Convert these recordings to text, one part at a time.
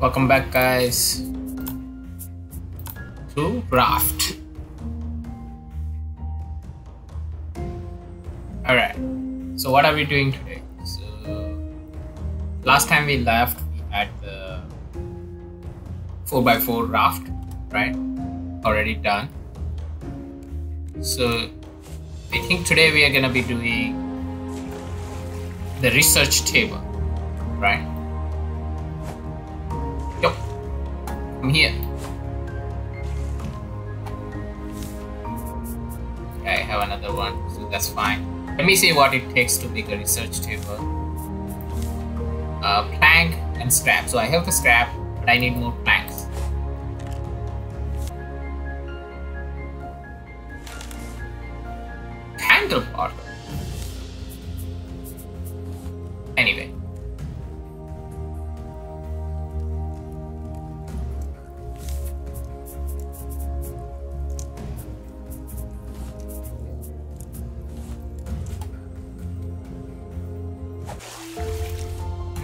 Welcome back, guys, to Raft. Alright, so what are we doing today? So, last time we left, we had the 4x4 raft, right? Already done. So, I think today we are gonna be doing the research table, right? Yup, I'm here. Okay, I have another one, so that's fine. Let me see what it takes to make a research table. Plank and scrap. So I have the scrap, but I need more planks. Handlebar. Anyway,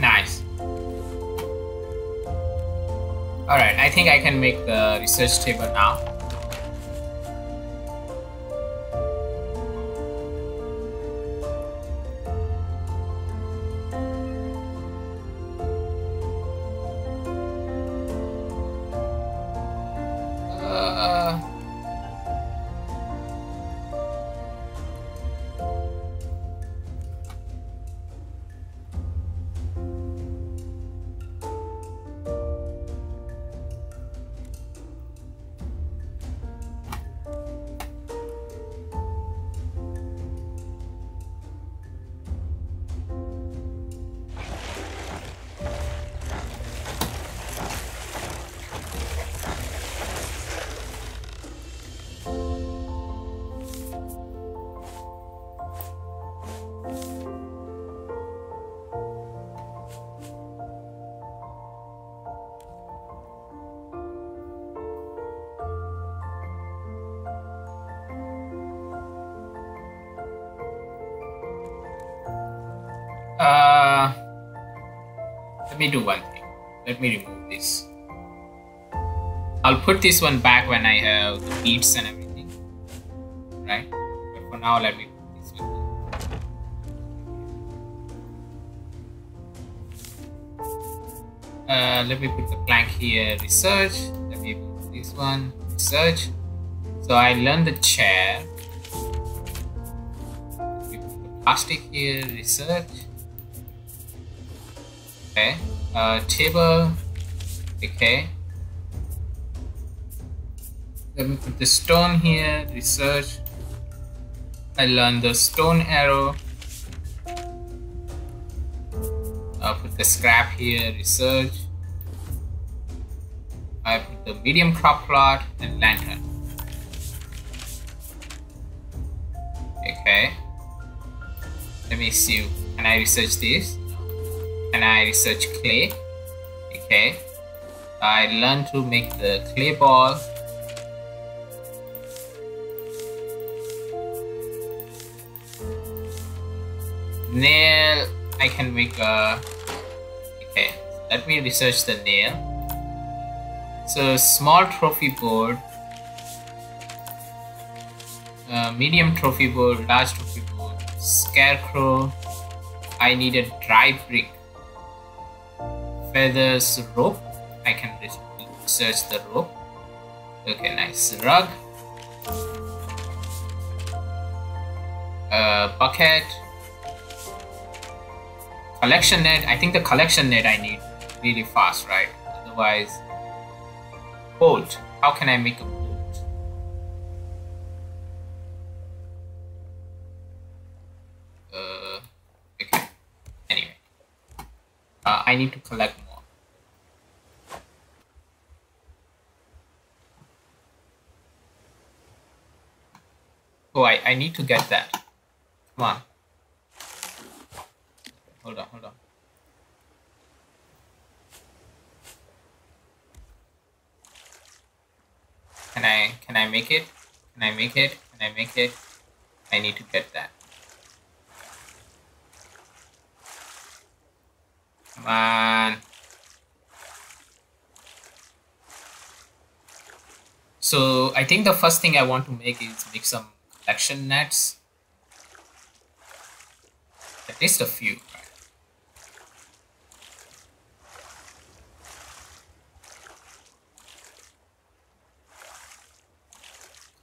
nice. All right, I think I can make the research table now. Let me do one thing. Let me remove this. I'll put this one back when I have the beads and everything, right? But for now, let me put this one back. Let me put the plank here. Research. Let me put this one. Research. So I learned the chair. Let me put the plastic here. Research. Okay, table, okay, let me put the stone here, research, I learned the stone arrow, I'll put the scrap here, research, I put the medium crop plot and lantern, okay, let me see, can I research this? And I research clay. Okay, I learned to make the clay ball. Nail, I can make a, okay, let me research the nail. So small trophy board, medium trophy board, large trophy board, scarecrow, I need a dry brick. Feathers, rope, I can research the rope. Okay, nice. Rug, bucket, collection net. I think the collection net I need really fast, right? Otherwise, bolt. How can I make a bolt? Okay. Anyway, I need to collect. Oh, I need to get that. Come on. Hold on, hold on. Can I make it? Can I make it? Can I make it? I need to get that. Come on. So I think the first thing I want to make is make some collection nets. At least a few.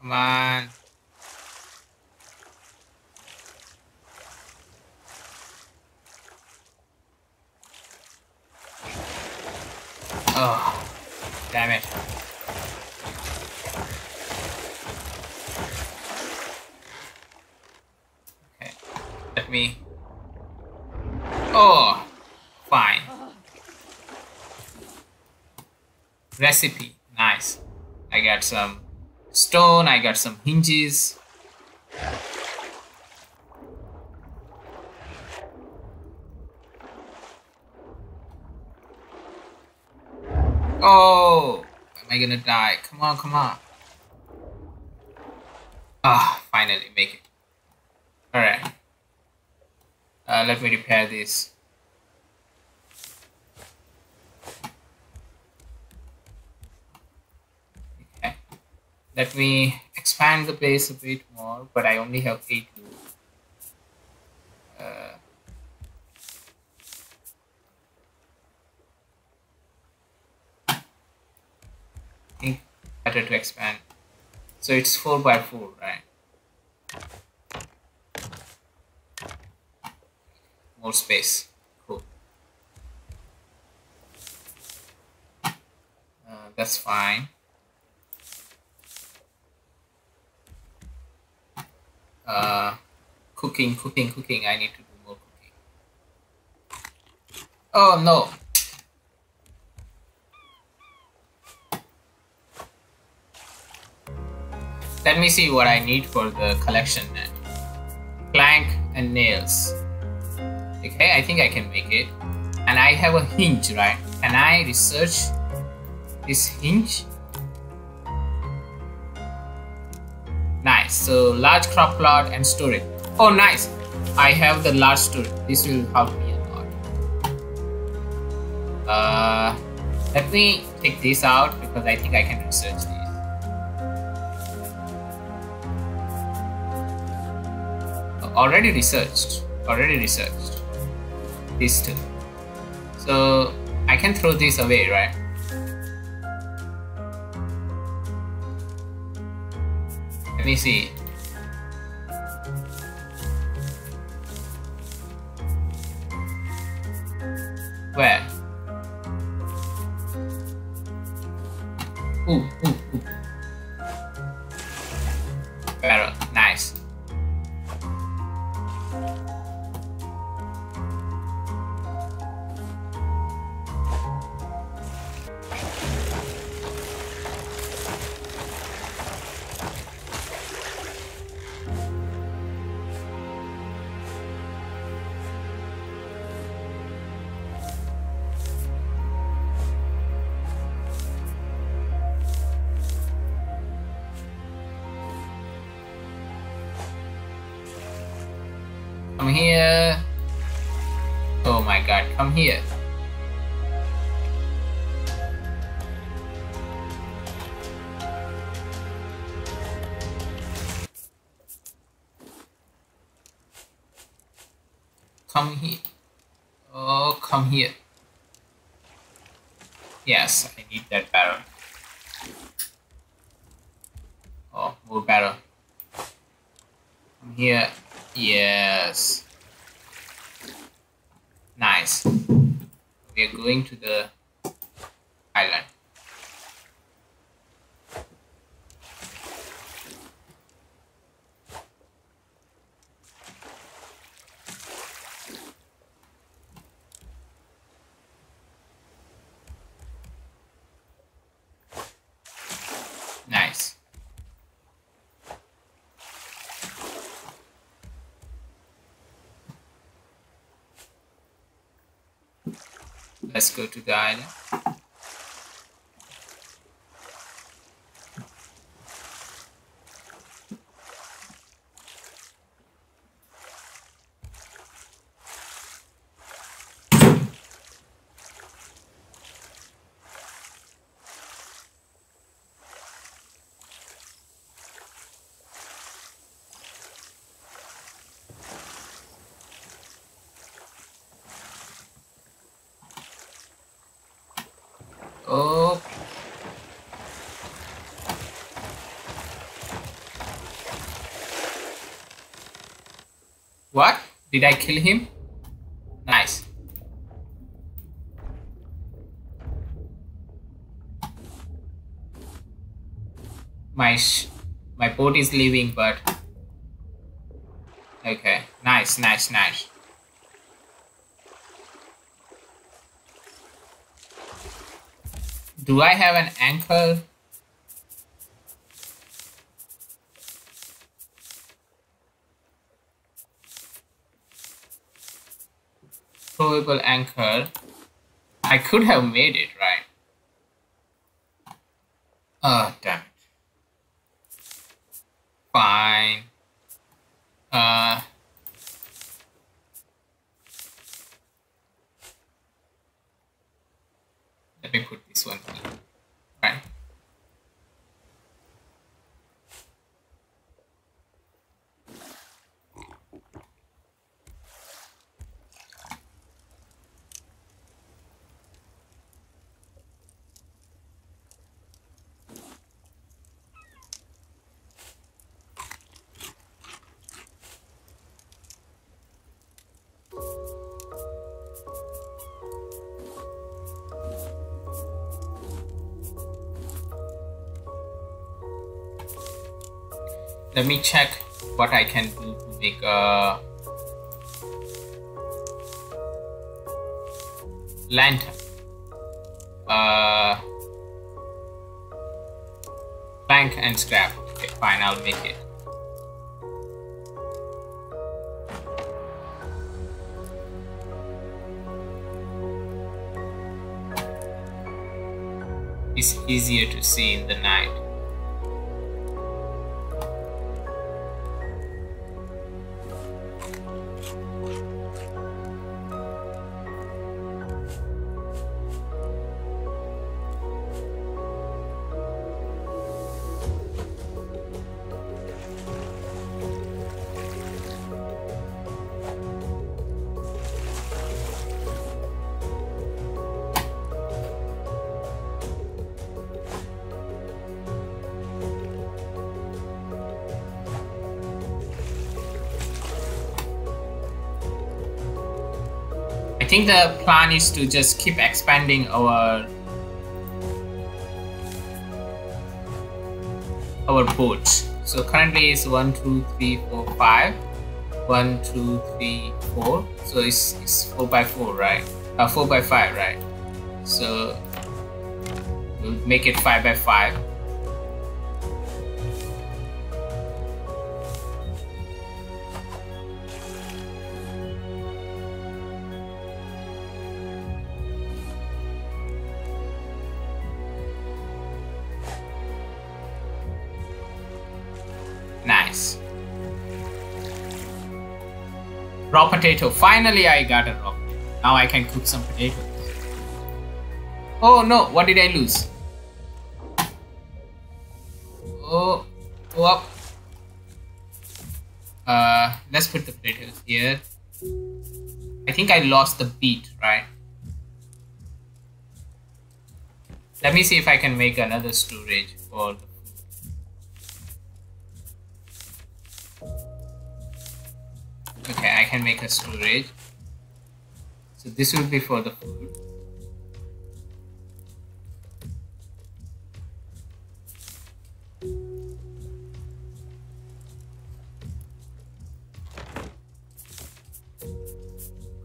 Come on. Oh, damn it. Okay, let me. Oh, fine. Recipe, nice. I got some stone, I got some hinges. Oh, am I gonna die? Come on, come on. Ah, finally, make it. Alright. Let me repair this. Okay. Let me expand the place a bit more, but I only have 8 wood. Better to expand. So it's 4 by 4, right? More space. Cool. That's fine. Cooking. I need to do more cooking. Oh no. Let me see what I need for the collection net. Plank and nails. Okay, I think I can make it. And I have a hinge, right? Can I research this hinge? Nice. So large crop plot and storage. Oh, nice. I have the large storage. This will help me a lot. Let me take this out because I think I can research this. Already researched these two, so I can throw this away, right? Let me see. Where? Ooh. Barrel, nice. Come here. Oh my god, come here. Come here. Oh, come here. Yes, I need that barrel. Oh, more barrel. Come here. Yes. Nice. We are going to the island. Nice. Let's go to the island. What? Did I kill him? Nice. My boat is leaving, but okay. Nice, nice, nice. Do I have an anchor? Throwable anchor. I could have made it, right? Oh, damn it. Fine. Let me put this one here. Right. Let me check what I can do to make a lantern. Plank and scrap. Okay, fine, I'll make it. It's easier to see in the night. I think the plan is to just keep expanding our boats. So currently it's 1, 2, 3, 4, 5. 1, 2, 3, 4. So it's 4 by 4, right? 4 by 5, right? So we'll make it 5 by 5. Raw potato. Finally, I got a raw potato. Now I can cook some potatoes. Oh no, what did I lose? Oh, go up. Let's put the potatoes here. I think I lost the beet, right? Let me see if I can make another storage for the okay, I can make a storage. So this will be for the food.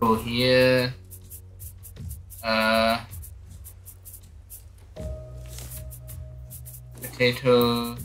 Go here. Potato.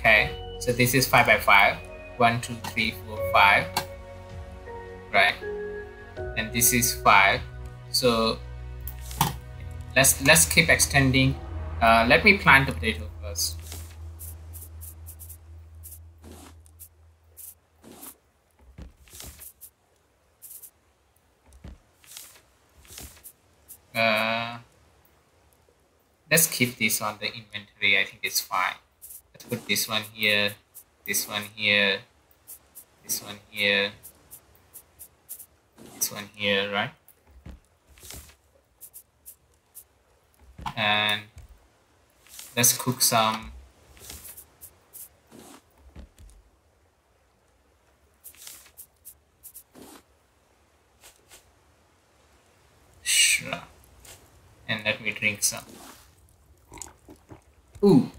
Okay, so this is 5 by 5. 1, 2, 3, 4, 5. Right. And and this is 5. So let's keep extending. Let me plant the potato first. Let's keep this on the inventory. I think it's fine. Let's put this one here, this one here, this one here, this one here, right? And let's cook some. Sure. And let me drink some. Ooh.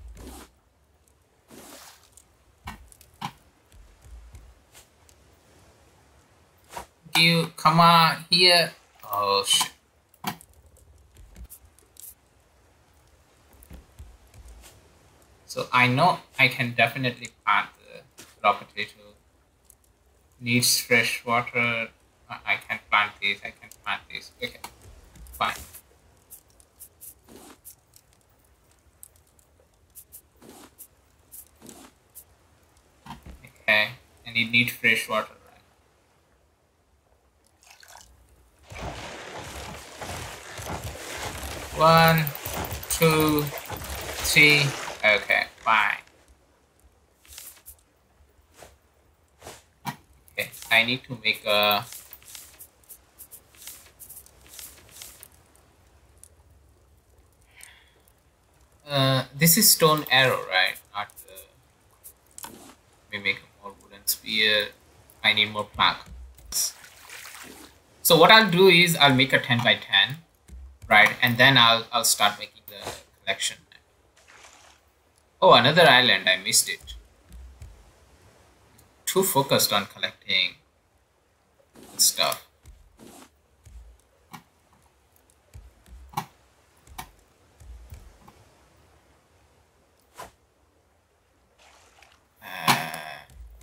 Do you come on here? Oh shit. So I know I can definitely plant the raw potato. Needs fresh water. I can plant this. I can plant this. Okay. Fine. Okay. And it needs fresh water. Right? 1, 2, 3. Okay, fine. Okay, I need to make a... this is stone arrow, right? Not... Let me make a more wooden spear. I need more planks. So what I'll do is I'll make a 10 by 10, right? And then I'll start making the collection. Oh, another island. I missed it. Too focused on collecting stuff.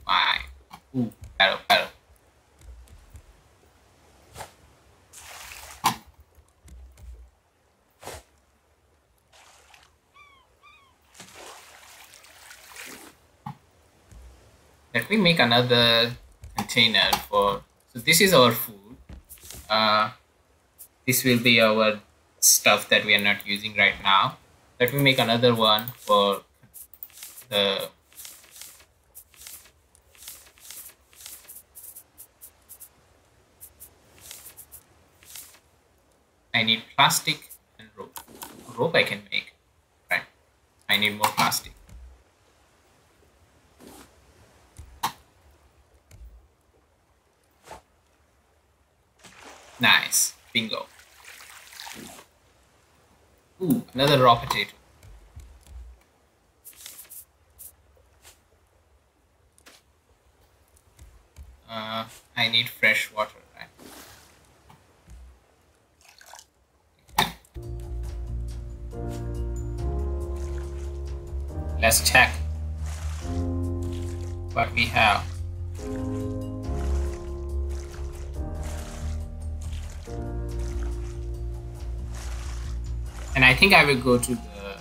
Fine. Ooh, arrow. Let me make another container for, so this is our food. This will be our stuff that we are not using right now. Let me make another one for the, I need plastic and rope. Rope I can make, right? I need more plastic. Nice. Bingo. Ooh, another raw potato. I need fresh water, right? Let's check what we have. And I think I will go to the...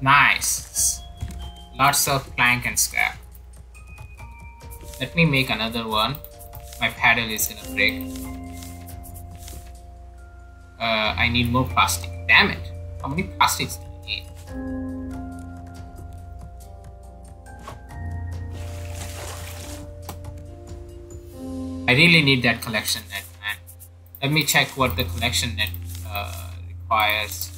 Nice. Lots of plank and scrap. Let me make another one. My paddle is in a break. I need more plastic. Damn it. How many plastics do I need? I really need that collection net. Let me check what the collection net requires.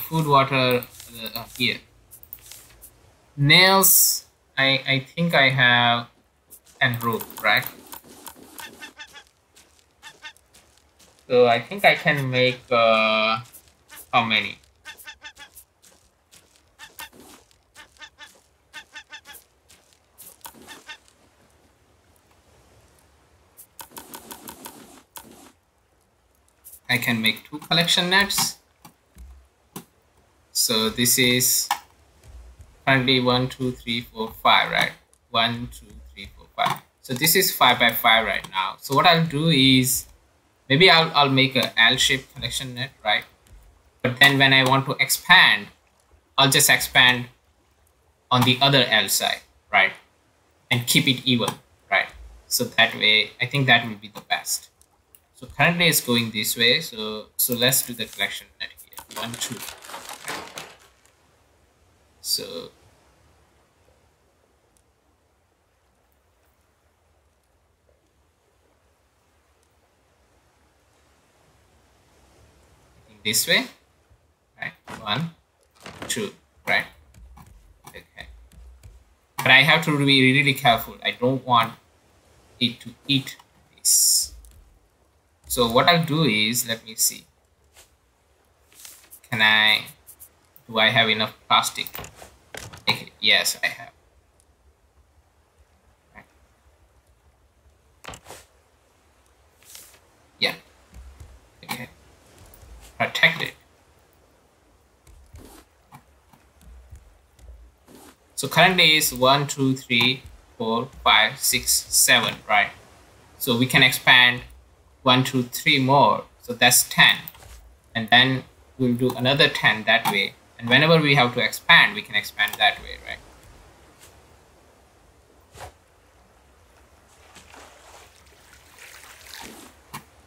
Food, water, here. Nails, I think I have, and rope, right? So I think I can make... how many? I can make two collection nets. So this is currently 1, 2, 3, 4, 5, right? 1, 2, 3, 4, 5. So this is 5 by 5 right now. So what I'll do is maybe I'll make an L-shaped collection net, right? But then when I want to expand, I'll just expand on the other L side, right? And keep it even, right? So that way, I think that will be the best. So currently it's going this way. So let's do the collection net here. 1, 2. So this way, right? 1, 2, right? Okay. But I have to be really careful. I don't want it to eat this. So what I'll do is, let me see. Do I have enough plastic? Okay. Yes, I have. Right. Yeah. Okay. Protected. So currently is 1, 2, 3, 4, 5, 6, 7, right? So we can expand 1, 2, 3 more. So that's 10. And then we'll do another 10 that way. And whenever we have to expand, we can expand that way, right?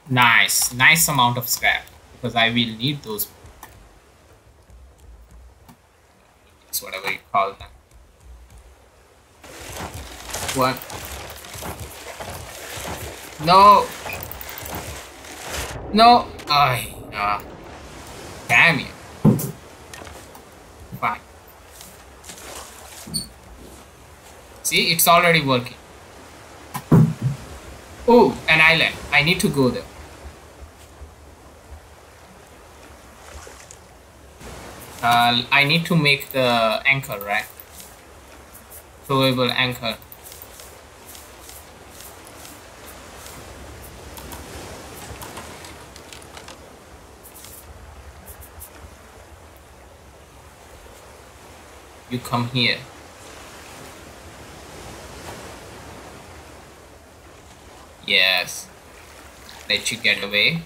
Nice, nice amount of scrap, because I will need those. It's whatever you call them. What? No. No. I. Damn it. Fine. See, it's already working. Oh, an island. I need to go there. I need to make the anchor, right? Throwable anchor. You come here. Yes. Let you get away.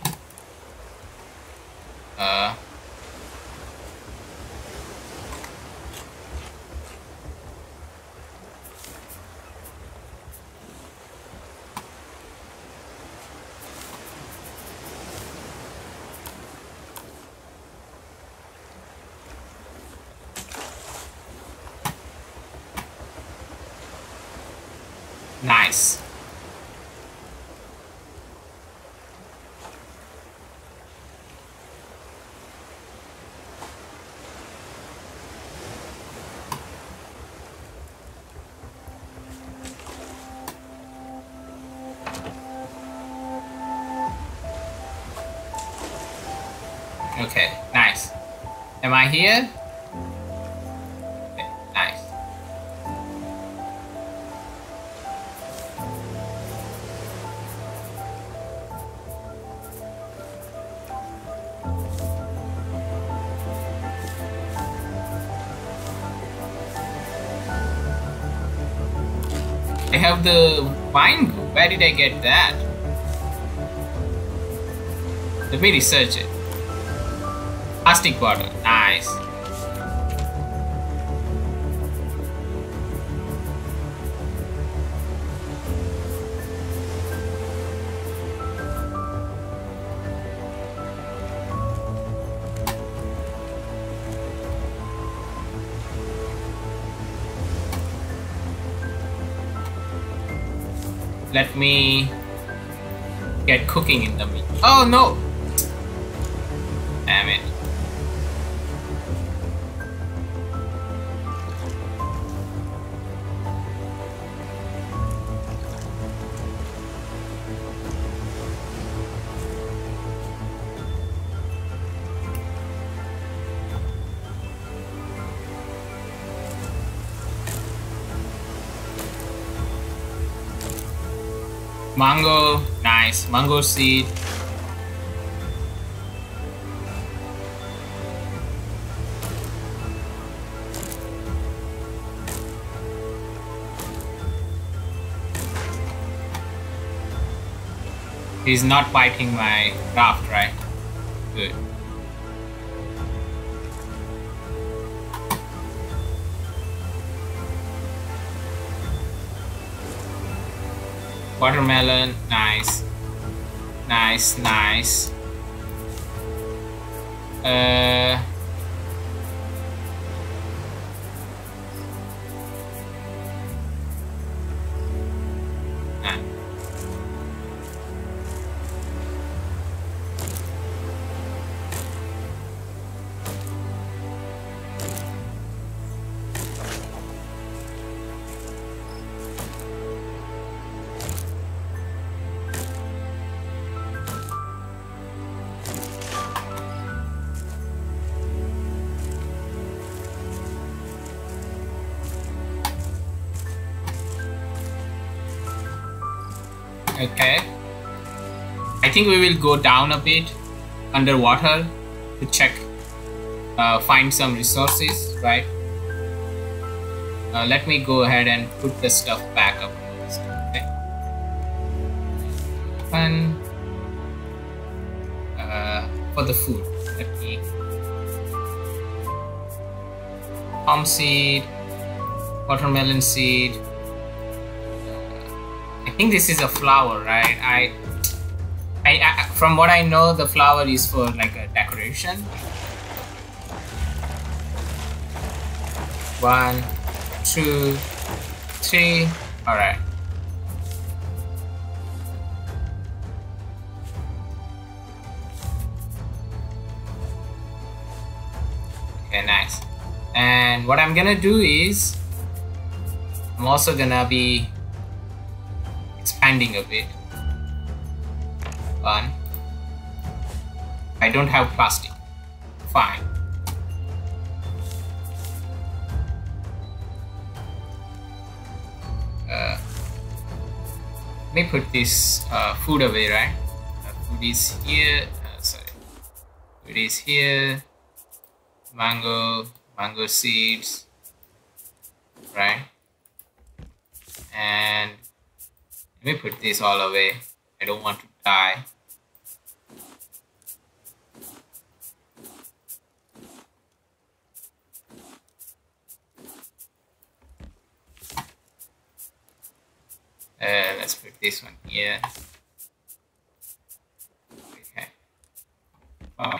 Nice. Okay, nice. Am I here? I have the wine goo. Where did I get that? Let me research it. Plastic bottle. Nice. Let me get cooking in the meat. Oh no! Damn it. Mango, nice. Mango seed. He's not biting my raft, right? Good. Watermelon, nice. Nice, nice. Okay, I think we will go down a bit underwater to check, find some resources, right? Let me go ahead and put the stuff back up. Okay. And for the food, let me palm seed, watermelon seed. I think this is a flower, right? I from what I know, the flower is for like a decoration. 1, 2, 3. All right. Okay, nice. And what I'm gonna do is, I'm also gonna be expanding a bit. One. I don't have plastic. Fine. Let me put this food away, right? Food is here. Sorry. Food is here. Mango seeds. Right? And let me put this all away. I don't want to die. Let's put this one here. Okay. Oh.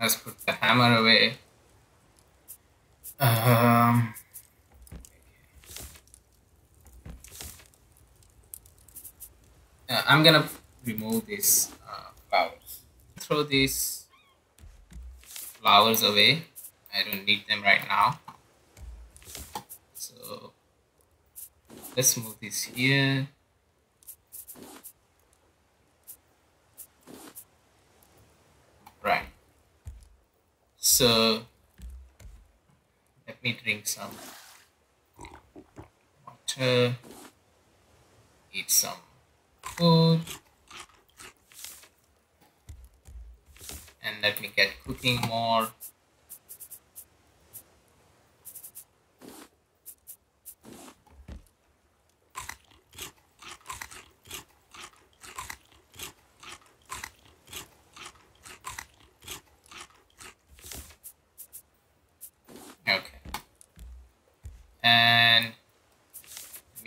Let's put the hammer away. I'm gonna remove these flowers. Throw these flowers away. I don't need them right now. So let's move this here. Right. So let me drink some water, eat some food, and let me get cooking more.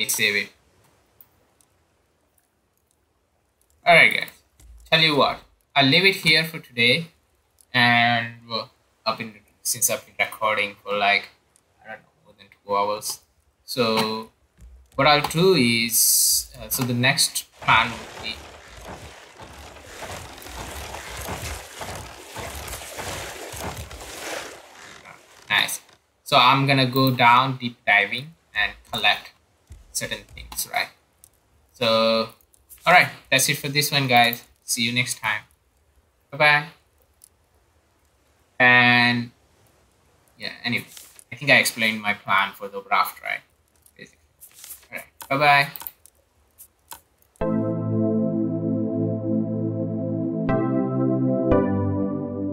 Save it. Alright guys, tell you what, I'll leave it here for today, and since I've been recording for like, I don't know, more than 2 hours, so what I'll do is, so the next plan would be, nice, so I'm gonna go down deep diving and collect certain things, right? So all right, that's it for this one, guys. See you next time. Bye bye. And yeah, anyway, I think think I explained my plan for the raft ride. Basically. All right. Bye-bye.